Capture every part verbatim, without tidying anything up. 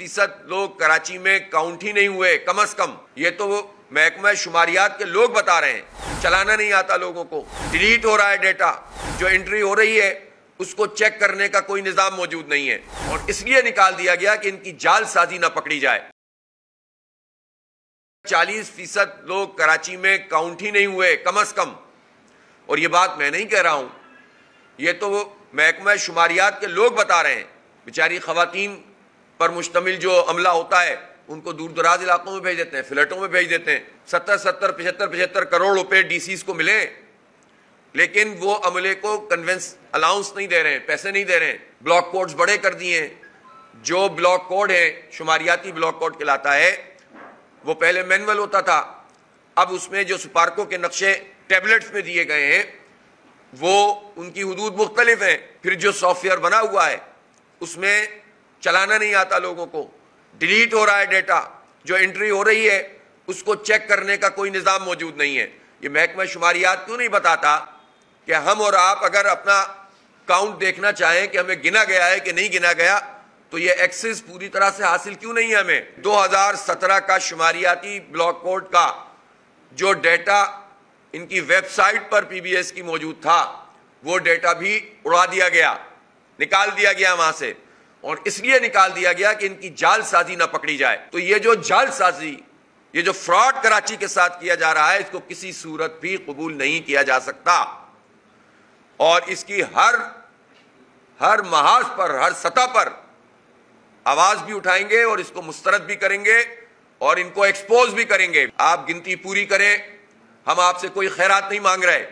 फीसद लोग कराची में काउंट ही नहीं हुए कम अज कम। ये तो वो महकमा शुमारियात के लोग बता रहे हैं, चलाना नहीं आता लोगों को। डिलीट हो रहा है डेटा, जो एंट्री हो रही है उसको चेक करने का कोई निज़ाम मौजूद नहीं है और इसलिए निकाल दिया गया कि इनकी जालसाजी ना पकड़ी जाए। चालीस फीसद लोग कराची में काउंट ही नहीं हुए कम अज कम। और ये बात मैं नहीं कह रहा हूँ, ये तो वो महकमा शुमारियात के लोग बता रहे हैं। बेचारी खवातीन पर मुश्तमिल जो अमला होता है उनको दूर दराज इलाकों में भेज देते हैं, फ्लैटों में भेज देते हैं। सत्तर सत्तर पचहत्तर पचहत्तर करोड़ रुपए डीसीज को मिले, लेकिन वो अमले को कन्वेंस अलाउंस नहीं दे रहे हैं, पैसे नहीं दे रहे हैं। ब्लॉक कोड्स बड़े कर दिए हैं, जो ब्लॉक कोड है शुमारियाती ब्लॉक कोड कहलाता है, वो पहले मैनुअल होता था, अब उसमें जो सुपार्को के नक्शे टैबलेट्स में दिए गए हैं वो उनकी हदूद मुख्तलिफ हैं। फिर जो सॉफ्टवेयर बना हुआ है उसमें चलाना नहीं आता लोगों को, डिलीट हो रहा है डेटा, जो एंट्री हो रही है उसको चेक करने का कोई निज़ाम मौजूद नहीं है। ये महकमा शुमारियात क्यों नहीं बताता कि हम और आप अगर अपना काउंट देखना चाहें कि हमें गिना गया है कि नहीं गिना गया, तो ये एक्सेस पूरी तरह से हासिल क्यों नहीं है हमें। दो हज़ार सत्रह का शुमारियाती ब्लॉक कोड का जो डेटा इनकी वेबसाइट पर पीबीएस की मौजूद था वो डेटा भी उड़ा दिया गया, निकाल दिया गया वहाँ से। और इसलिए निकाल दिया गया कि इनकी जालसाजी ना पकड़ी जाए। तो ये जो जालसाजी, ये जो फ्रॉड कराची के साथ किया जा रहा है, इसको किसी सूरत भी कबूल नहीं किया जा सकता और इसकी हर हर महाज पर, हर सतह पर आवाज भी उठाएंगे और इसको मुस्तरद भी करेंगे और इनको एक्सपोज भी करेंगे। आप गिनती पूरी करें, हम आपसे कोई खैरात नहीं मांग रहे,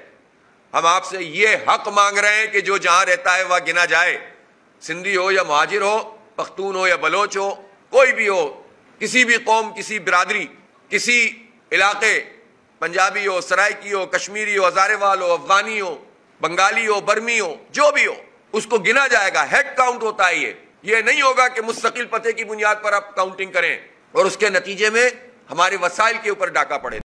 हम आपसे ये हक मांग रहे हैं कि जो जहां रहता है वह गिना जाए। सिंधी हो या महाजिर हो, पख्तून हो या बलोच हो, कोई भी हो, किसी भी कौम, किसी बिरादरी, किसी इलाके, पंजाबी हो, सरायकी हो, कश्मीरी हो, हजारेवाल हो, अफगानी हो, बंगाली हो, बर्मी हो, जो भी हो, उसको गिना जाएगा। हेड काउंट होता है ये ये नहीं होगा कि मुस्तकिल पते की बुनियाद पर आप काउंटिंग करें और उसके नतीजे में हमारे वसाइल के ऊपर डाका पड़े।